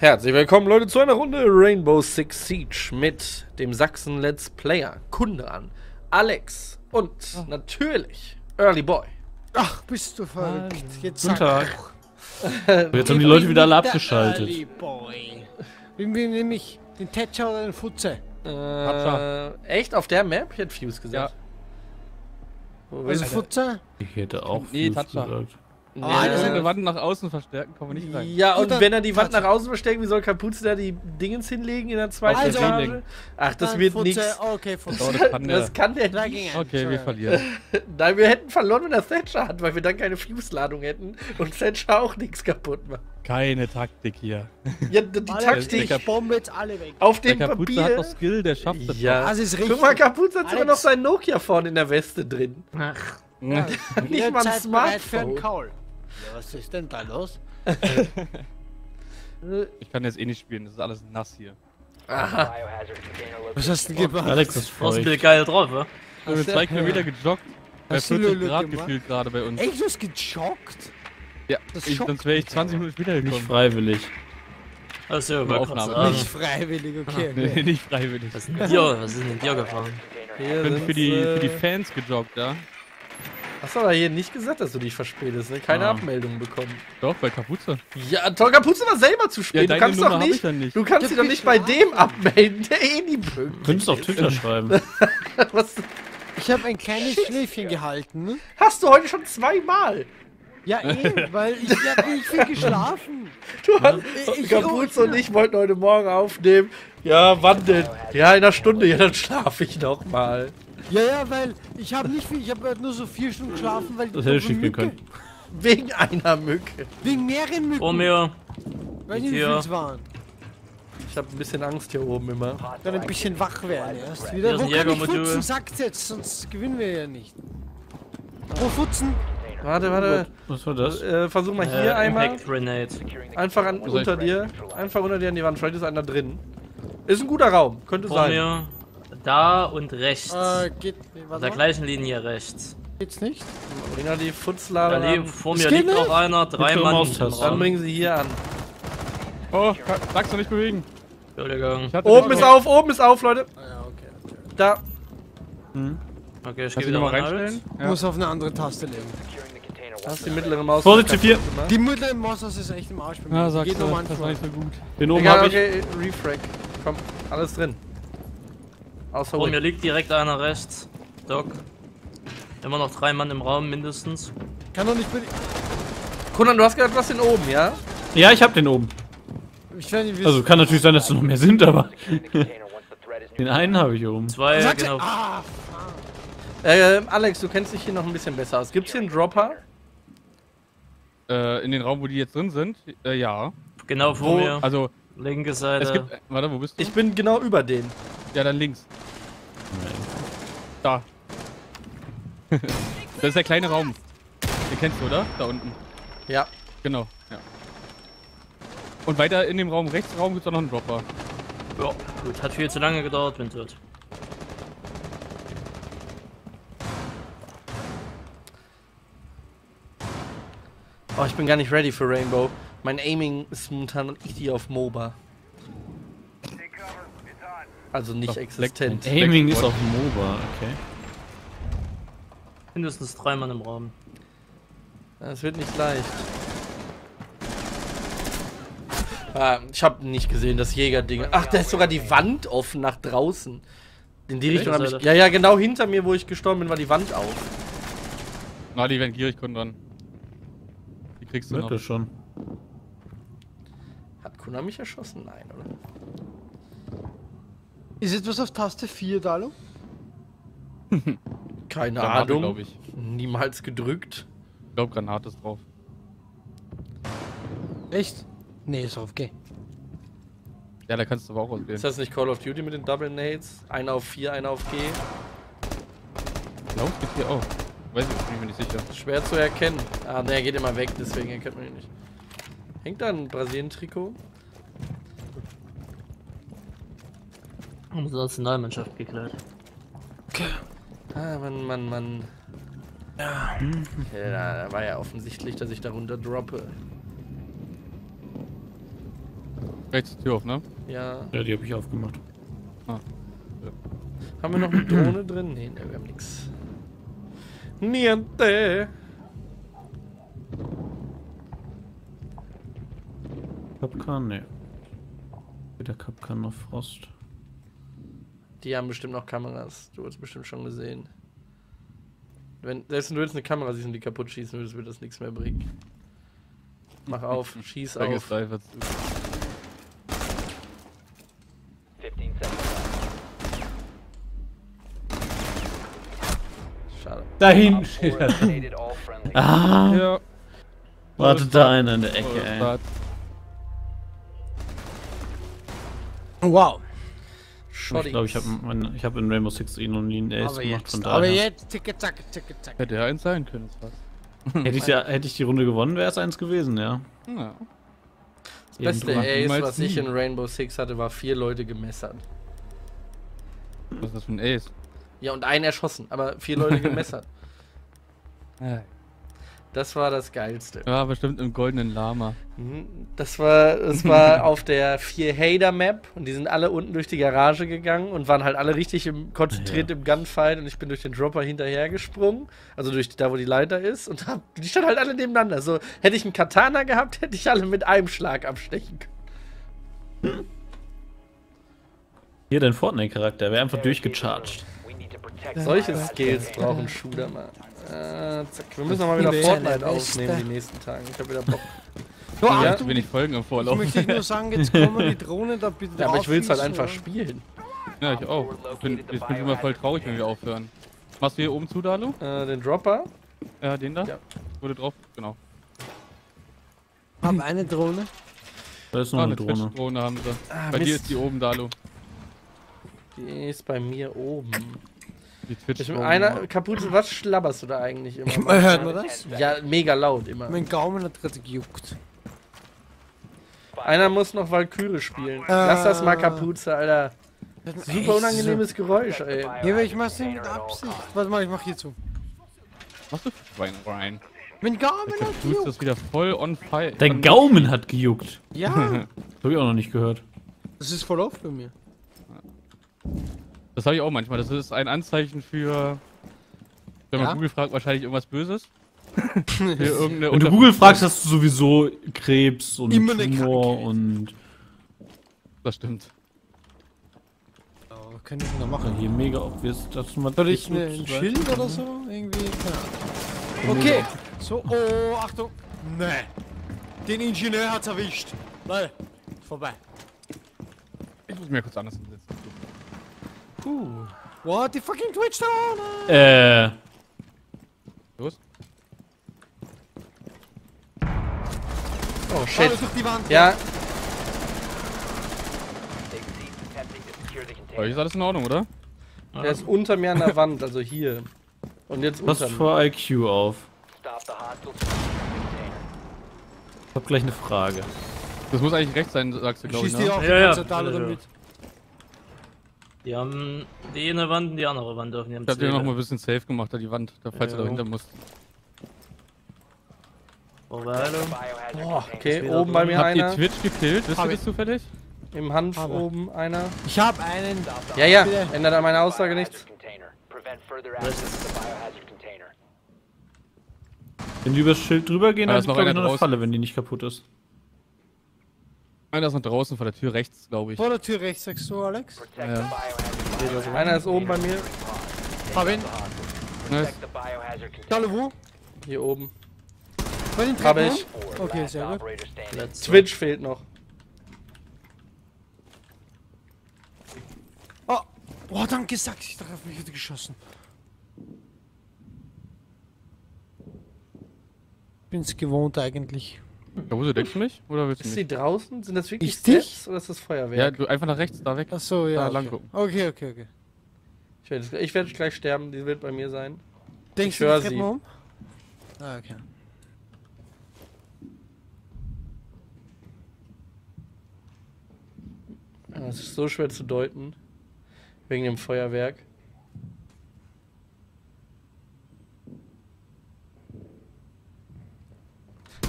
Herzlich willkommen, Leute, zu einer Runde Rainbow Six Siege mit dem Sachsen-Let's Player Kunde an, Alex und natürlich Early Boy. Ach, bist du verrückt. Guten Tag. Jetzt haben die Leute wieder alle abgeschaltet. Early Boy. Wir nehmen nämlich den Thatcher oder den Fuze. Echt? Auf der Map? Ich hätte Fuze gesagt. Ja. Wo ist Fuze? Ich hätte auch Fuze gesagt. Oh, ja. Wenn wir die Wand nach außen verstärken, kommen wir nicht rein. Ja, und wenn er die Wand nach außen verstärken, wie soll Kapuze da die Dingens hinlegen in der zweiten Etage? Ach, das wird nichts. Okay, das kann der nicht. Okay, wir verlieren. Nein, wir hätten verloren, wenn das Thatcher hat, weil wir dann keine Fuse-Ladung hätten und Thatcher auch nichts kaputt macht. Keine Taktik hier. Ja, die Taktik. Ich bombe jetzt alle weg. Auf dem Papier. Kapuze hat noch Skill, der schafft das. Ja, das ist richtig. Guck mal, Kapuze hat sogar noch sein Nokia vorne in der Weste drin. Ach. Ja. Nicht mal ein Smartphone. Ja, was ist denn da los? Ich kann jetzt eh nicht spielen, das ist alles nass hier. Aha. Was hast du gemacht? Alex ist voll geil drauf, ne? Ich habe 2 Kilometer gejoggt. Bei 40 Grad gefühlt gerade bei uns. Echt, du hast gejoggt? Ja, sonst wäre ich 20 Minuten später gekommen. Nicht freiwillig. Achso, bei Aufnahme. Nicht freiwillig, okay. Nee, nicht freiwillig. Was ist denn mit dir gefahren? Ich bin für die Fans gejoggt, ja. Hast du aber hier nicht gesagt, dass du dich verspätest, ne? Keine Abmeldung bekommen. Doch, bei Kapuze. Ja, toll, Kapuze war selber zu spät. Ja, du kannst doch nicht, du kannst sie doch nicht bei dem abmelden, der eh nie böse. Könntest auf Twitter schreiben. Was? Ich habe ein kleines Schläfchen gehalten. Hast du heute schon 2 Mal? Ja, eben, weil ich hab nicht viel geschlafen. Kapuze und ich wollten heute Morgen aufnehmen. Ja, wann denn? Ja, in einer Stunde. Ja, dann schlafe ich noch mal. Ja, ja, weil ich habe nicht viel, ich habe nur so 4 Stunden geschlafen, weil das hätte ich schicken können. Wegen einer Mücke. Wegen mehreren Mücken. Weil die nicht waren. Ich habe ein bisschen Angst hier oben immer. Dann ein bisschen wach werden erst wieder. Wo kann ich futzen? Sagt jetzt, sonst gewinnen wir ja nicht. Wo futzen? Warte, warte. Was war das? Versuch mal hier einmal. Einfach unter dir. Einfach unter dir an die Wand. Vielleicht ist einer drin. Ist ein guter Raum. Könnte sein. Da und rechts. An der gleichen Linie rechts. Geht's nicht? Bring die Futzlader an. Vor mir liegt noch einer, 3 Mann. Dann bringen sie hier an. Oh, sagst du nicht bewegen. Entschuldigung. Oben ist auf, Leute. Ah, ja, okay. Da. Hm. Okay, ich geh wieder mal reinstellen. Ja. Muss auf eine andere Taste legen. Das ist die mittlere Maus. Vorsicht, T4. Die mittlere Maus, das ist echt im Arsch bei mir. Ja, sagst du, das war nicht so gut. Den oben hab ich. Okay, Refrag. Komm, alles drin. Vor mir liegt direkt einer rechts. Doc. Immer noch 3 Mann im Raum mindestens. Kann doch nicht bitte. Conan, du hast gedacht, du hast den oben, ja? Ja, ich hab den oben. Also kann natürlich sein, dass da noch mehr sind, aber. Den einen habe ich oben. 2, genau. Alex, du kennst dich hier noch ein bisschen besser aus. Gibt's hier einen Dropper? In den Raum, wo die jetzt drin sind? Ja. Genau vor mir. Also. Linke Seite. Es gibt, warte, wo bist du? Ich bin genau über den. Ja, dann links. Da. Das ist der kleine Raum. Den kennst du, oder? Da unten. Ja. Genau. Ja. Und weiter in dem Raum, Rechtsraum, gibt es auch noch einen Dropper. Ja, gut. Hat viel zu lange gedauert, wenn es wird. Oh, ich bin gar nicht ready für Rainbow. Mein Aiming ist momentan richtig auf MOBA. Also nicht existent. Aiming ist auf MOBA, okay. Mindestens 3 Mann im Raum. Das wird nicht leicht. Ah, ich habe nicht gesehen, das Jägerding. Ach, da ist sogar die Wand offen nach draußen. In die Richtung habe ich. Ja, ja, genau hinter mir, wo ich gestorben bin, war die Wand auf. Na, die werden gierig, kommen dran. Die kriegst du noch. Schon. Hat Kuna mich erschossen? Nein, oder? Ist etwas auf Taste 4, Dalo? Keine Ahnung, glaube ich. Niemals gedrückt. Ich glaube, Granate ist drauf. Echt? Nee, ist auf G. Ja, da kannst du aber auch auswählen. Ist das nicht Call of Duty mit den Double Nades? Einer auf 4, einer auf G. Ich glaube, geht hier auch. Weiß ich, bin mir nicht sicher. Schwer zu erkennen. Ah, der geht immer weg, deswegen erkennt man ihn nicht. Hängt da ein Brasilien-Trikot? Unsere Nationalmannschaft geklärt. Okay. Ah, Mann. Ja. Okay, da war ja offensichtlich, dass ich darunter droppe. rechts die Tür auf, ne? Ja. Ja, die habe ich aufgemacht. Ah. Ja. Haben wir noch eine Drohne drin? Nee, wir haben nix. Niente! Kapkan, ne. Weder Kapkan noch Frost. Die haben bestimmt noch Kameras. Du hast bestimmt schon gesehen. Wenn, selbst wenn du jetzt eine Kamera siehst und die kaputt schießen würdest, würde das nichts mehr bringen. Mach auf, schieß auf. 15 Schade. Dahin steht er. Ah! Ja. Warte da einer an der Ecke, ey. Wow. Ich glaube, ich hab in Rainbow Six noch nie einen Ace gemacht, von daher. Aber jetzt, ticke, zacke, ticke, zacke. Hätte ja eins sein können, das war's. hätte ich die Runde gewonnen, wäre es eins gewesen, ja. Ja. Das beste Ace, was ich in Rainbow Six hatte, war 4 Leute gemessert. Was ist das für ein Ace? Ja, und einen erschossen, aber 4 Leute gemessert. Das war das Geilste. Ja, bestimmt im goldenen Lama. Das war auf der 4-Hater-Map und die sind alle unten durch die Garage gegangen und waren halt alle richtig konzentriert im Gunfight und ich bin durch den Dropper hinterher gesprungen, also durch da, wo die Leiter ist und die standen halt alle nebeneinander. So, hätte ich einen Katana gehabt, hätte ich alle mit einem Schlag abstechen können. Hier, dein Fortnite-Charakter, wäre einfach durchgecharged. Solche Skills brauchen Shooter, Mann. Wir müssen nochmal wieder Fortnite aufnehmen die nächsten Tage. Ich hab wieder Bock. Nur Achtung, wenig Folgen im Vorlauf. Möchte ich nur sagen, jetzt kommen wir die Drohne da bitte. Ja, aber ich will's halt einfach spielen. Ja, ich auch. Ich bin immer voll traurig, wenn wir aufhören. Machst du hier oben zu, Dalu? Den Dropper. Ja, den da? Ja. Wurde drauf, genau. Haben eine Drohne? Da ist noch eine Drohne. Twitch-Drohne haben sie. Bei dir ist die oben, Dalu. Die ist bei mir oben. Was schlabberst du da eigentlich immer? Hört man das? Ja, mega laut immer. Mein Gaumen hat gerade gejuckt. Einer muss noch Valkyrie spielen. Lass das mal, Kapuze, Alter. Super unangenehmes Geräusch, ey. Ja, ich mach's nicht mit Absicht. Warte mal, ich mach hier zu. Was du rein? Mein Gaumen hat gejuckt. Du das wieder voll on fire. Dein Gaumen hat gejuckt. Ja. Das hab ich auch noch nicht gehört. Das ist voll oft bei mir. Das habe ich auch manchmal. Das ist ein Anzeichen für, wenn man Google fragt, wahrscheinlich irgendwas Böses. Wenn du Google fragst, hast du sowieso Krebs und immer Tumor und... Das stimmt. Oh, kann ich denn da machen? Hier mega obvious. Soll ich ein Schild oder so? Irgendwie? Ja. Okay. So, oh, Achtung. Nee. Den Ingenieur hat's erwischt. Leute, vorbei. Ich muss mir kurz anders hinsetzen. What the fucking Twitch down? Los? Oh shit. Ja. Bei euch ist alles in Ordnung, oder? Der ist unter mir an der Wand, also hier. Und jetzt unter mir. Pass vor IQ auf. Ich hab gleich eine Frage. Das muss eigentlich rechts sein, sagst du, glaube ich. Schieß die auf die ganze Dale damit. Die haben die eine Wand und die andere Wand auf. Ich hab dir noch mal ein bisschen safe gemacht, da die Wand, falls du da hinter musst. Boah, okay, oben bei mir einer. Habt ihr Twitch gekillt? Wisst ihr das zufällig? Im Hanf oben einer. Ich hab einen. Ja, ja, ändert an meiner Aussage nichts. Wenn die über das Schild drüber gehen, dann ist noch eine Falle, wenn die nicht kaputt ist. Einer ist noch draußen vor der Tür rechts, glaube ich. Vor der Tür rechts, sagst du, Alex? Ja. Einer ist oben bei mir. Hab ihn. Nice. Dalle, wo? Hier oben. Bei den Treppen? Hab ich. Okay, sehr gut. Twitch fehlt noch. Oh, oh, danke, Sachs. Ich dachte, auf mich hätte geschossen. Bin's gewohnt eigentlich. Ja, wo deckst du mich? Oder willst du ist nicht? Die draußen? Sind das wirklich Steps oder ist das Feuerwehr? Ja, du einfach nach rechts, da weg. Achso, ja. Da lang gucken. Okay, okay, okay. Ich werde gleich sterben, die wird bei mir sein. Denkst du, die Treppen um? Ah, okay. Das ist so schwer zu deuten. Wegen dem Feuerwerk.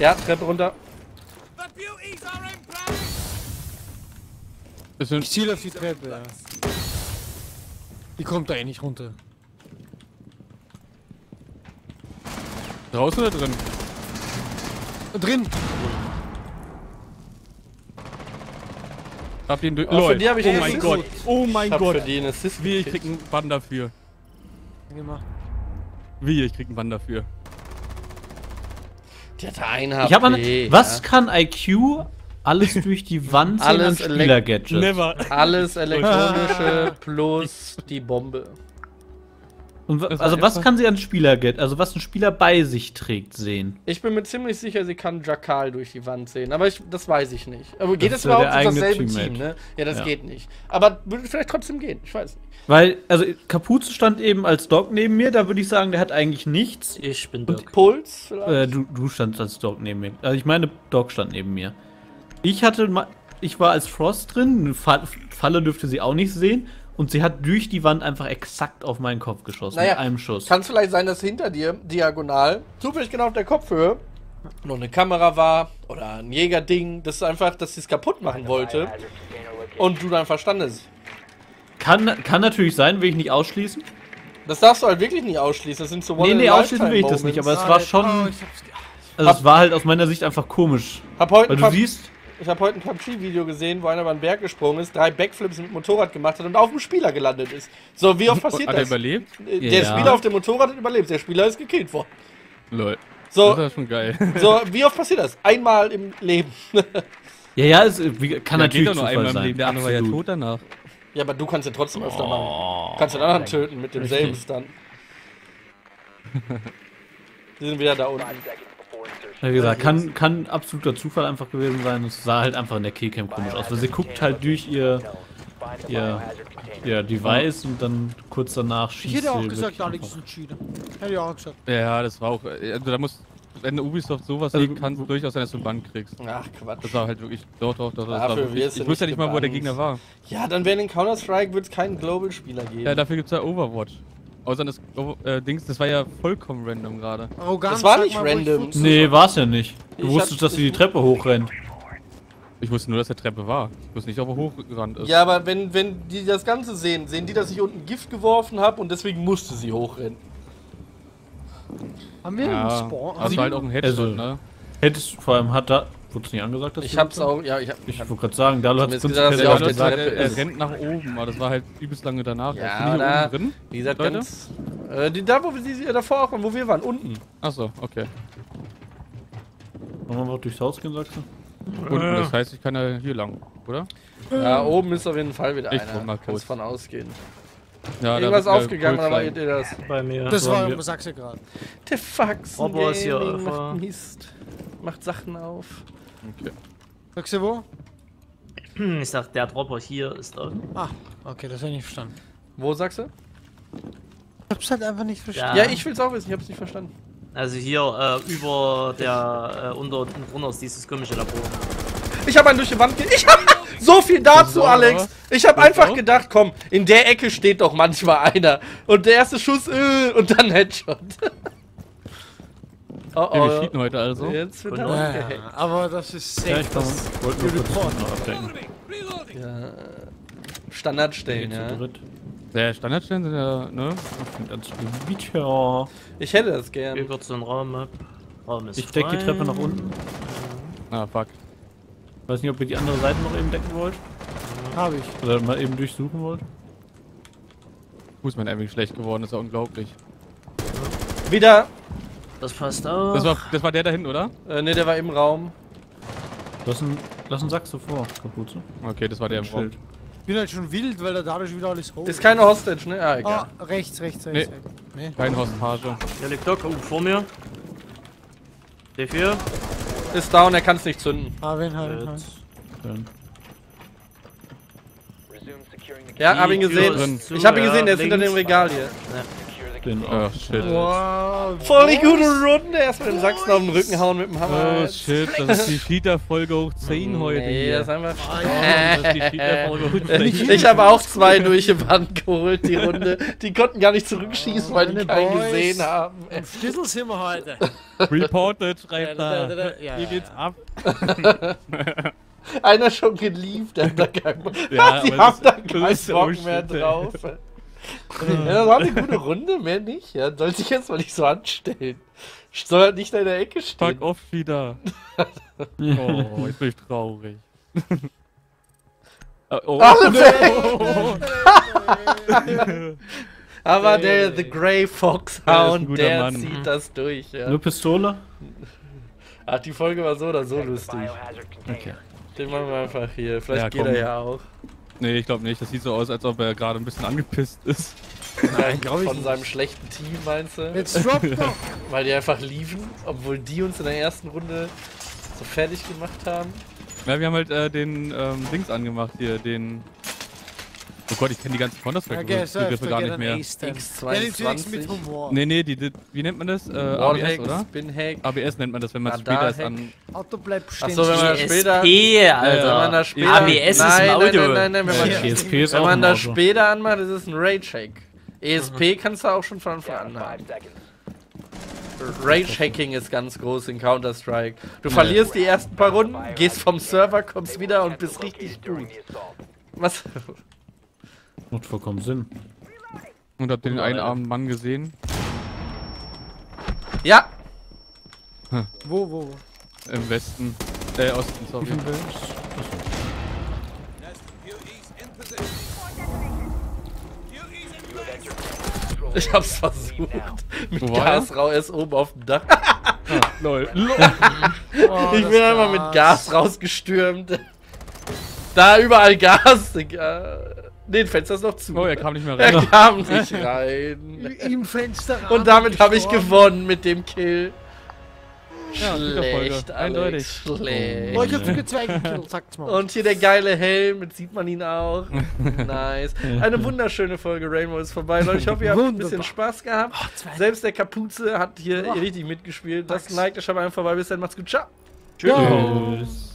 Ja, Treppe runter. Ich ziele auf die Treppe, ja. Die kommt da eh nicht runter. Draußen oder drin? Drin! Hab den für die hab ich oh mein Gott! Für den Assist wie, ich krieg einen Bann dafür. Wie, ich krieg einen Bann dafür. Der hat einen HP. Ich hab was kann IQ alles durch die Wand sehen an Spieler-Gadgets? Never. Alles elektronische plus die Bombe. Und also was kann sie an Spieler-Gadgets, also was ein Spieler bei sich trägt, sehen? Ich bin mir ziemlich sicher, sie kann Jackal durch die Wand sehen, aber das weiß ich nicht. Aber geht das überhaupt in dasselbe Team, ne? Ja, das geht nicht. Aber würde vielleicht trotzdem gehen, ich weiß nicht. Weil, also Kapuze stand eben als Dog neben mir, da würde ich sagen, der hat eigentlich nichts. Ich bin Dog. Und Puls vielleicht? Du standst als Dog neben mir. Also ich meine, Dog stand neben mir. Ich war als Frost drin, eine Falle dürfte sie auch nicht sehen. Und sie hat durch die Wand einfach exakt auf meinen Kopf geschossen, mit einem Schuss. Kann es vielleicht sein, dass hinter dir, diagonal, zufällig genau auf der Kopfhöhe, noch eine Kamera war oder ein Jägerding, das einfach, dass sie es kaputt machen wollte und du dann verstandest. Kann natürlich sein, will ich nicht ausschließen. Das darfst du halt wirklich nicht ausschließen, das sind so Nee, ausschließen will ich das nicht, aber es war schon, also es war halt aus meiner Sicht einfach komisch. Weil du siehst... Ich habe heute ein PUBG-Video gesehen, wo einer über den Berg gesprungen ist, 3 Backflips mit dem Motorrad gemacht hat und auf dem Spieler gelandet ist. So, wie oft passiert das? Hat er überlebt? Der Spieler auf dem Motorrad hat überlebt, der Spieler ist gekillt worden. Lol. So, das war schon geil. So, wie oft passiert das? Einmal im Leben. Ja, es kann natürlich nur einmal im Leben. Der andere war ja tot danach. Ja, aber du kannst ja trotzdem öfter machen. Du kannst den anderen töten mit demselben Stunt. Die sind wieder da unten. Wie gesagt, kann absoluter Zufall einfach gewesen sein. Es sah halt einfach in der Keycam komisch aus, weil sie guckt halt durch ihr Device und dann kurz danach schießt sie. Ich hätte auch gesagt, Alex ist entschieden. Hätte ich auch gesagt. Ja, das war auch. Also da muss, wenn Ubisoft sowas legen kann, durchaus sein, dass du einen Bann kriegst. Ach Quatsch. Das war halt wirklich. Doch. Das war wirklich, ich wusste ja nicht mal, wo der Gegner war. Ja, dann wäre in Counter-Strike wird es keinen Global-Spieler geben. Ja, dafür gibt's ja Overwatch. Außer das Dings, das war ja vollkommen random gerade. Das war nicht random. Nee, war's ja nicht. Du wusstest, dass sie die Treppe hochrennt. Ich wusste nur, dass der Treppe war. Ich wusste nicht, ob er hochgerannt ist. Ja, aber wenn die das Ganze sehen, sehen die, dass ich unten Gift geworfen habe und deswegen musste sie hochrennen. Haben wir einen Spawn? Das war halt auch ein Headshot, ne? Hättest, vor allem hat da... Wurde es nicht angesagt, dass ich wollte gerade sagen, da hat es gesagt, er rennt nach oben, aber das war halt übelst lange danach. Ja, da, drin, wie gesagt, ganz, da, wo wir sie davor auch waren, wo wir waren, unten. Achso, okay. Wollen wir mal durchs Haus gehen, sagst du? Unten, das heißt, ich kann ja hier lang, oder? Ja, oben ist auf jeden Fall wieder einer, kannst von ausgehen. Ja, irgendwas aufgegangen, aber seht ihr das? Bei mir. Das war im Sachse gerade. Der Faxen macht Mist, macht Sachen auf. Okay. Sagst du wo? Ich sag, der Dropper hier ist da. Ah, okay, das hab ich nicht verstanden. Wo sagst du? Ich hab's halt einfach nicht verstanden. Ja, ich will's auch wissen, ich hab's nicht verstanden. Also hier, über der, drunter ist dieses komische Labor. Ich hab einen durch die Wand so viel dazu, Alex! Ich hab einfach gedacht, komm, in der Ecke steht doch manchmal einer. Und der erste Schuss, und dann Headshot. Wir schieben heute also. Jetzt wird aber das ist safe. Ich wollte nur kurz noch abdecken. Ja, Standardstellen, ja. Standardstellen sind ja, ne? Ich hätte das gern. Über so einen Raum ab. Ich deck die Treppe nach unten. Ah, fuck. Ich weiß nicht, ob ihr die andere Seite noch eben decken wollt. Habe ich. Oder mal eben durchsuchen wollt. Fuß mein Aiming schlecht geworden, ist ja unglaublich. Wieder! Das passt auch. Das war der da hinten, oder? Ne, der war im Raum. Lass einen Sack so vor, Kapuze. Okay, das war der im Raum. Ich bin halt schon wild, weil da dadurch wieder alles hoch ist. Ist keine Hostage, ne? Ah, egal. Ah, rechts. Nee. Keine Hostage. Der liegt doch vor mir. D4. Ist down, er kann es nicht zünden. Wen. Ja, hab ihn gesehen. Ich hab ihn gesehen, der ist hinter dem Regal hier. Oh, shit. Wow, voll die gute Runde. Erstmal den Sachsen auf den Rücken hauen mit dem Hammer. Oh, shit, das ist die Cheater-Folge hoch 10 heute. Nee, das ist einfach ich habe auch 2 durch die Wand geholt, die Runde. Die konnten gar nicht zurückschießen, weil die keinen gesehen haben. Im Schlüssel sind wir heute. Reported, schreibt da. Hier geht's ab. einer schon gelieft, der hat da keinen Bock. Ja, die haben da keinen Bock mehr drauf. Ja, das war eine gute Runde, mehr nicht. Ja, soll sich jetzt mal nicht so anstellen. Ich soll halt nicht in der Ecke stehen. Fuck off wieder. Oh, jetzt bin ich traurig. Oh, alle weg! Aber der The Grey Foxhound, der zieht das durch. Ja. Nur Pistole? Ach, die Folge war so oder so lustig. Okay. Den machen wir einfach hier. Vielleicht ja, geht er ja auch. Nee, ich glaube nicht. Das sieht so aus, als ob er gerade ein bisschen angepisst ist. Nein, glaube ich. Von seinem schlechten Team, meinst du? Jetzt droppt doch! Weil die einfach liefen, obwohl die uns in der ersten Runde so fertig gemacht haben. Ja, wir haben halt den Dings angemacht hier, den... Oh Gott, ich kenne die ganzen Counter-Strike-Begriffe gar nicht mehr. X22. Nee, nee, die, wie nennt man das? ABS, oder? Spin-Hack. ABS nennt man das, wenn man später ist an... Auto bleibt stehen. Achso, wenn man später... GSP, Alter. ABS ist ein Audio. Nein, wenn man das später anmacht, ist es ein Rage-Hack. ESP kannst du auch schon von Anfang an haben. Rage-Hacking ist ganz groß in Counter-Strike. Du verlierst die ersten paar Runden, gehst vom Server, kommst wieder und bist richtig gut. Was? Macht vollkommen Sinn. Und habt ihr den einarmigen Mann gesehen? Ja! Hm. Wo? Im Westen. Osten, sorry. Ich hab's versucht. Mit Gasrauch erst oben auf dem Dach. Ah, lol. Oh, ich bin einmal mit Gas rausgestürmt. Da überall Gas, Digga. Den Fenster ist noch zu. Oh, er kam nicht mehr rein. Er kam nicht rein. Im Fenster rein. Und damit habe ich gewonnen mit dem Kill. Ja, schlecht, eindeutig. Schlecht. Oh, ich hab sogar 2 gekillt, sagt's mal. Und hier der geile Helm, jetzt sieht man ihn auch. Nice. Eine wunderschöne Folge Rainbow ist vorbei, Leute. Ich hoffe, ihr habt ein bisschen Spaß gehabt. Oh, selbst der Kapuze hat hier richtig mitgespielt. Das Like, der schaut mal einfach vorbei. Bis dann, macht's gut. Ciao. Tschüss.